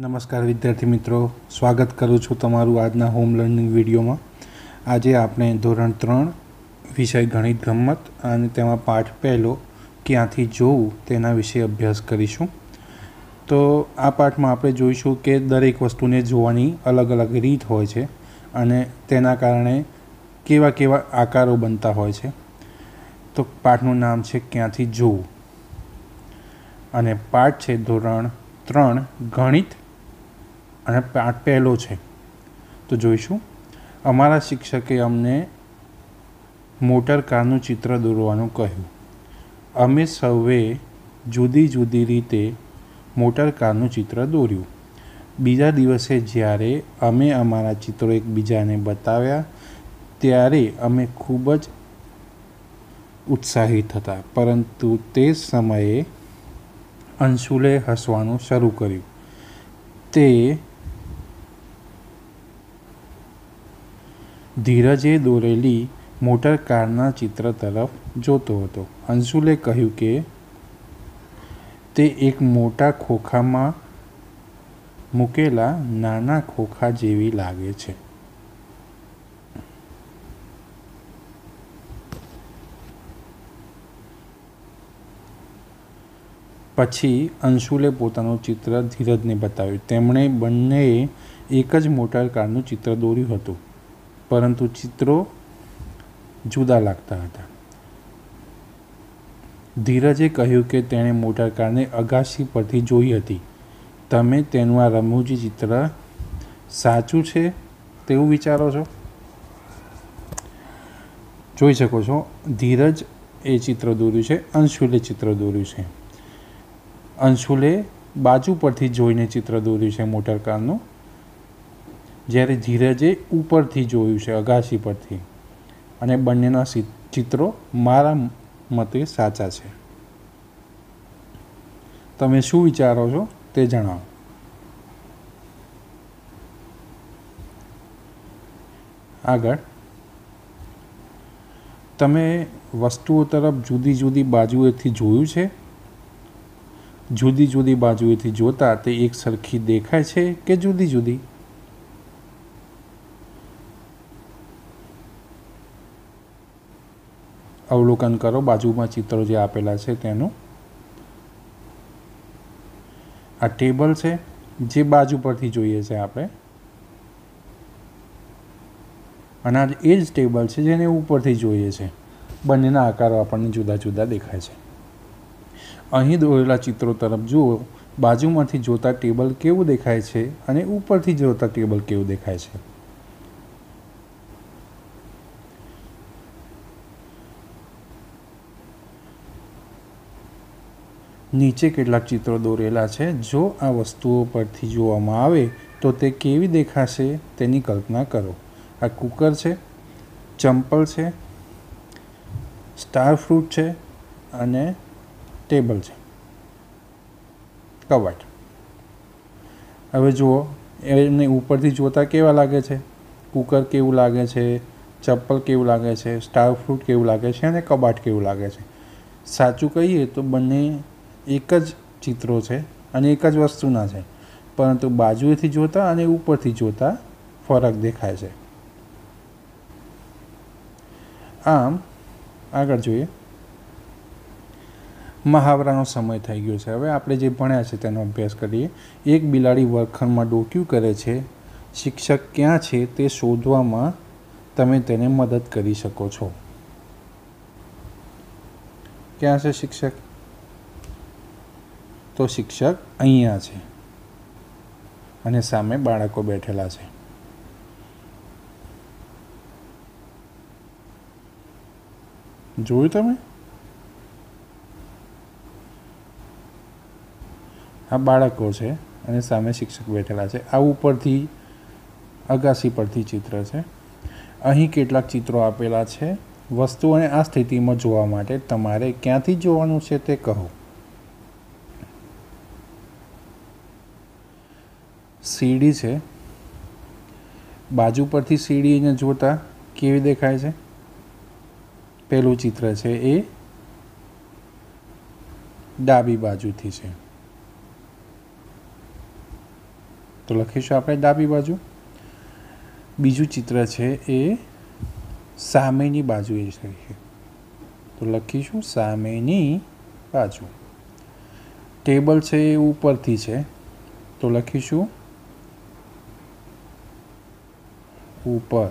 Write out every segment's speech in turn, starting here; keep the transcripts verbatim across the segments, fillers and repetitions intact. नमस्कार विद्यार्थी मित्रों, स्वागत करूँ छूँ तमारू आजना होम लर्निंग विडियो में। आज आपणे धोरण त्रण विषय गणित गम्मत अने तेमां पाठ पहलो क्यांथी जोवू तेना विषे अभ्यास करीशुं। तो आ पाठ में आपणे जोईशुं के दरेक वस्तुने जोवानी अलग अलग रीत होय छे अने तेना कारणे केवा केवा आकारो बनता होय छे। तो पाठनुं नाम छे क्यांथी जोवू अने पाठ छे धोरण त्रण गणित अने पाठ पहलो छे। तो जोईशुं अमारा शिक्षके अमने मोटर कारनुं चित्र दोरवानुं कह्युं। अमे सौए जुदी जुदी रीते मोटर कारनुं चित्र दोर्युं। बीजा दिवसे ज्यारे अमे अमारा चित्रो एकबीजाने बताव्या त्यारे अमे खूब ज उत्साहित हता, परंतु ते समये अंशुले हसवानुं शरू कर्युं। ते धीरजे दोरेली मोटर कारना चित्र तरफ जोतो हतो। अंशुले कह्युं के ते एक मोटा खोखामां मूकेला नाना खोखा जेवी लागे छे। पछी अंशुले पोतानुं चित्र धीरजने बताव्युं। तेमणे बंनेए एक ज मोटर कारनुं चित्र दोर्युं हतुं, परंतु चित्रो जुदा लागता हता। धीरजे कह्युं के तेणे मोटर कारने अगाशी परथी जोई हती। तमे तेनुं आ रमूजी चित्र साचुं छे तेवुं विचारो छो? जोई शको छो, धीरज ए चित्र दोर्युं छे, अंशुले चित्र दोर्युं छे। अंशुले बाजू परथी जोईने चित्र दोर्युं छे मोटर कारनुं, ज्यारे धीरजे उपरथी जोयुं छे, अगाशी परथी। अने बंनेना चित्रो मारा मते साचा छे। तमे शुं विचारो छो ते जणावो। आगळ तमे वस्तुओ तरफ जुदी जुदी बाजुएथी जोयुं छे। जुदी जुदी बाजुएथी जोता ते एक सरखी देखाय छे के जुदी जुदी? अवलोकन करो बाजुमां चित्रो जे आपेला छे तेनुं। आ टेबल छे जे बाजू परथी जोईए छे आपणे, अने आ ए ज टेबल छे जेने उपरथी जोईए छे। बंनेना आकारो आपणने जुदा जुदा देखाय छे। अहीं दोरेला चित्रों तरफ जुओ। बाजूमांथी जोता टेबल केवुं देखाय छे अने उपरथी जोता टेबल केवुं देखाय छे? नीचे केटलाक चित्रों दोरेला छे। जो आ वस्तुओ परथी जोवामां आवे तो ते केवी देखाशे तेनी कल्पना करो। आ कूकर छे, चंपल छे, स्टार फ्रूट छे अने टेबल छे, कवट। हवे जुओ एने उपरथी जोता केवा लागे छे? कूकर केवुं लागे छे, चप्पल केवुं लागे छे, स्टार फ्रूट केवुं लागे छे अने कबाट केवुं लागे छे? साचुं कहीए तो बंने एक ज चित्रो छे अने एक ज वस्तुना छे, परंतु बाजुएथी जोता अने उपरथी जोता फरक देखाय छे। आम आगळ जोईए। महावरानो समय थई गयो छे। हवे आपणे जे भण्या छे तेनो अभ्यास करीए। एक बिलाड़ी वर्गखंडमां डोक्युं करे छे। शिक्षक क्यां छे ते शोधवामां तमे तेने मदद करी शको छो। क्यां छे शिक्षक? तो शिक्षक अहींया छे अने सामे बाळको बेठेला छे। जोयुं तमे? आ बाळको छे अने सामे शिक्षक बेठेला छे। आ उपरथी अगासी परथी चित्र छे। अहीं केटलाक चित्रो आपेला छे। वस्तुओने आ स्थितिमां जोवा माटे तमारे क्यांथी जोवानुं छे ते कहो। सीढ़ी छे। बाजू परथी सीढ़ीने जोता केवी देखाय छे? पहेलुं चित्र छे ए डाबी बाजुथी छे। तो લખીશું આપણે ડાબી બાજુ। બીજું ચિત્ર છે એ સામેની બાજુએ છે તો લખીશું સામેની બાજુ। ટેબલ છે એ ઉપરથી છે તો લખીશું ઉપર।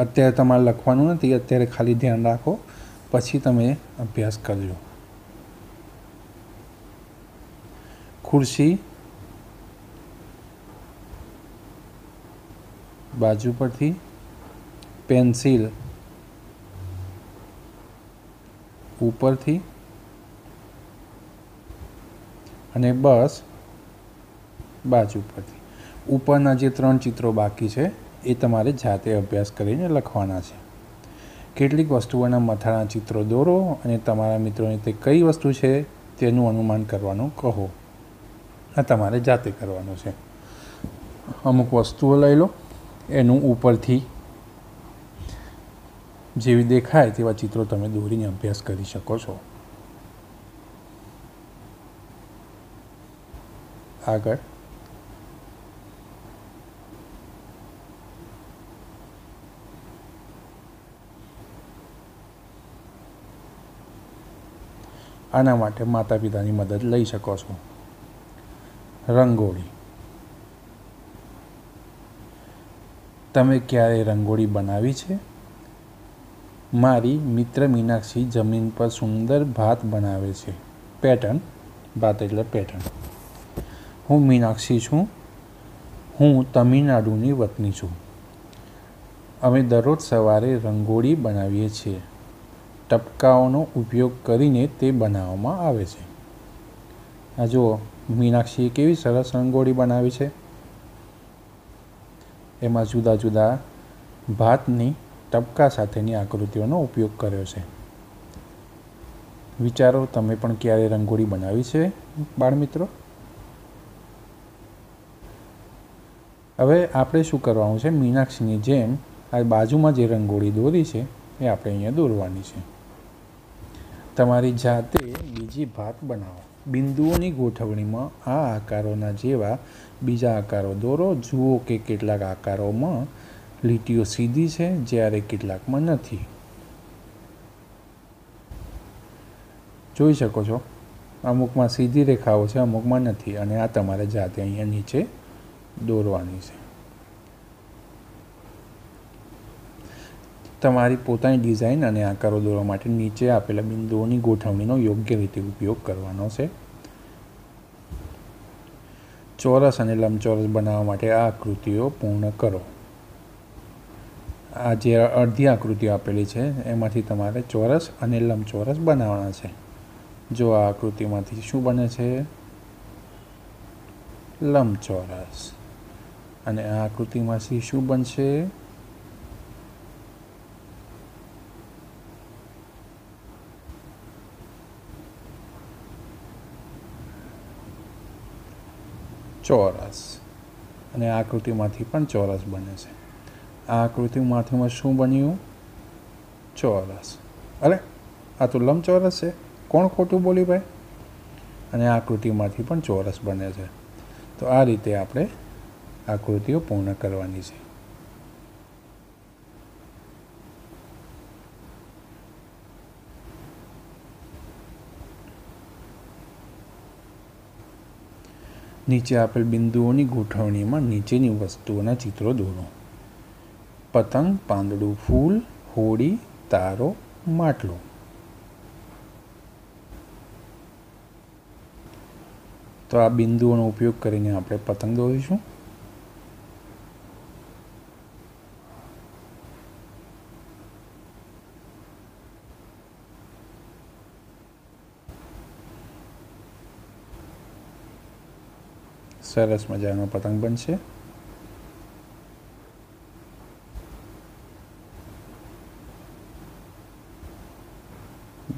અત્યારે તમારે લખવાનું નથી, અત્યારે ખાલી ધ્યાન રાખો, પછી તમે અભ્યાસ કરજો। ખુરશી બાજુ પરથી, પેન્સિલ ઉપરથી, અને બસ બાજુ પરથી। ઉપરના જે ત્રણ ચિત્રો બાકી છે એ તમારે જાતે અભ્યાસ કરીને લખવાના છે। કેટલીક વસ્તુઓના મથાળા ચિત્રો દોરો અને તમારા મિત્રોને તે કઈ વસ્તુ છે તેનું અનુમાન કરવાનું કહો। આ તમારે જાતે કરવાનું છે। અમુક વસ્તુઓ લઈ લો, એનું ઉપરથી જેવી દેખાય તેવા ચિત્રો તમે દોરીને અભ્યાસ કરી શકો છો। આગળ आना माटे माता पिता की मदद लई शको छो। रंगोली तमे क्यारे रंगोली बनावी छे? मारी मित्र मीनाक्षी जमीन पर सुंदर भात बनावे छे। पेटर्न, भात एटले पेटर्न। हूँ मीनाक्षी छूँ, हूँ तमिलनाडुनी वतनी छूँ। अमे दररोज सवारे रंगोली बनावीए छीए। टपकाओनो उपयोग करीने ते बनाववामां आवे छे। आ जो मीनाक्षीए केवी सरस रंगोळी बनावी छे। एमां जुदा जुदा भातनी टपका साथेनी आकृतिओनो उपयोग कर्यो छे। विचारो, तमे पण क्यारे रंगोळी बनावी छे बाळमित्रो? हवे आपणे शुं करवानुं छे? मीनाक्षीनी जेम आ बाजुमां जे रंगोळी दोरी छे એ આપણે અહીંયા દોરવાની છે। તમારી જાતે બીજી ભાત બનાવો। બિંદુઓની ગોઠવણીમાં આ આકારોના જેવા બીજા આકારો દોરો। જુઓ કે કેટલાક આકારોમાં લીટીઓ સીધી છે જ્યારે કેટલાકમાં નથી। જોઈ શકો છો અમુકમાં સીધી રેખાઓ છે, અમુકમાં નથી, અને આ તમારે જાતે અહીંયા નીચે દોરવાની છે। તમારી પોતાની ડિઝાઇન અને આકારો દોરવા માટે નીચે આપેલા બિંદુઓની ગોઠવણીનો યોગ્ય રીતે ઉપયોગ કરવાનો છે। ચોરસ અને લંબચોરસ બનાવવા માટે આ આકૃતિઓ પૂર્ણ કરો। આ જે અડધી આકૃતિઓ આપેલી છે એમાંથી તમારે ચોરસ અને લંબચોરસ બનાવવાના છે। જો આ આકૃતિમાંથી શું બને છે? લંબચોરસ। અને આ આકૃતિમાંથી શું બનશે? चौरस। अने आकृति मांथी पण चौरस बने छे। आकृति मांथी में शुं बन्युं? चौरस। अरे आ तो लंबचौरस छे, कोण खोटुं बोली भाई? अने आकृति मांथी पण चौरस बने छे। तो आ रीते आपणे आकृतिओ पूर्ण करवानी छे। નીચે આપેલ બિંદુઓની ગોઠવણીમાં નીચેની વસ્તુઓના ચિત્રો દોરો। પતંગ, પાંદડું, ફૂલ, હોડી, તારો, માટલો। તો આ બિંદુઓનો ઉપયોગ કરીને આપણે પતંગ દોરીશું। સરસ મજાનો પતંગ બનશે।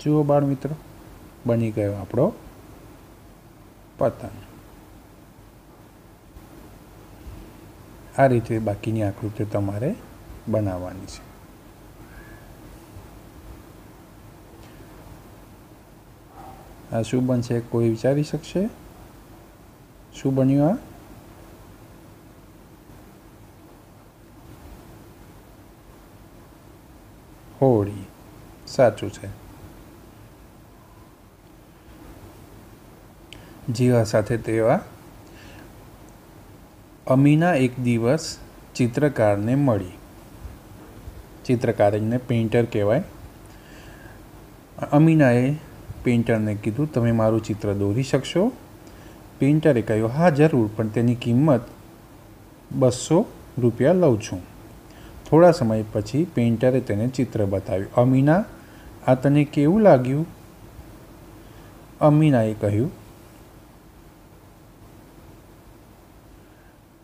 જુઓ બાળ મિત્રો, બની ગયો આપણો પતંગ। આ રીતે બાકીની આકૃતિઓ તમારે બનાવવાની છે। आ शू बन से कोई विचारी सकते शू बन्यु आ होली साचु छे। जीवा साथे तेवा अमीना एक दिवस चित्रकार ने मळी। चित्रकार ने पेंटर कहवाय। अमीनाए पेंटर ने कीधु तमे मारू चित्र दौरी शकशो। पेंटरे कह्यु हाँ जरूर पण तेनी किंमत बस्सो रूपिया लऊ छूं। थोड़ा समय पछी पेंटरे तेने चित्र बताव्युं। अमीना आ तने केवुं लाग्युं? अमीनाए कह्युं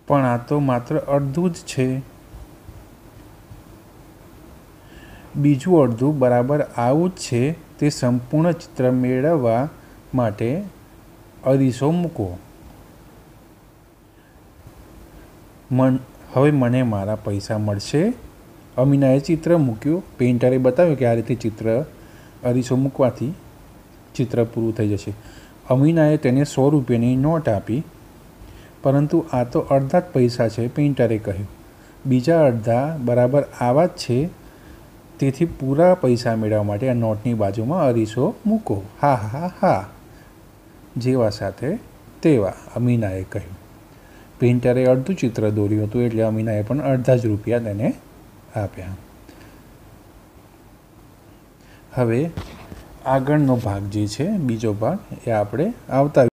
पण आ तो मात्र अर्धुं ज छे। बीजू अर्धु बराबर आवुं ज छे ते संपूर्ण चित्र मेळववा माटे अरीसो मूको। मन हवे मने मारा पैसा मळशे। अमीनाए चित्र मूक्युं। पेंटरे बताव्युं के आ रीते चित्र अरीसो मूकवाथी चित्र पूरुं थई जशे। अमीनाए तेने सौ रूपियानी नोट आपी। परंतु आ तो अर्धा पैसा है। पेंटरे कह्युं बीजा अर्धा बराबर आवा छे तेथी पूरा पैसा मेळववा माटे आ नोटनी बाजुमां अरीसो मूको। हा हा हा जेवा साथे तेवा अमीनाए कह्युं। पेंटरे अर्धुं चित्र दोर्युं हतुं एटले अमीनाए पण अर्धा ज रूपिया तेने आप्या। हवे आगळनो भाग जे छे बीजो भाग ए आपणे आवता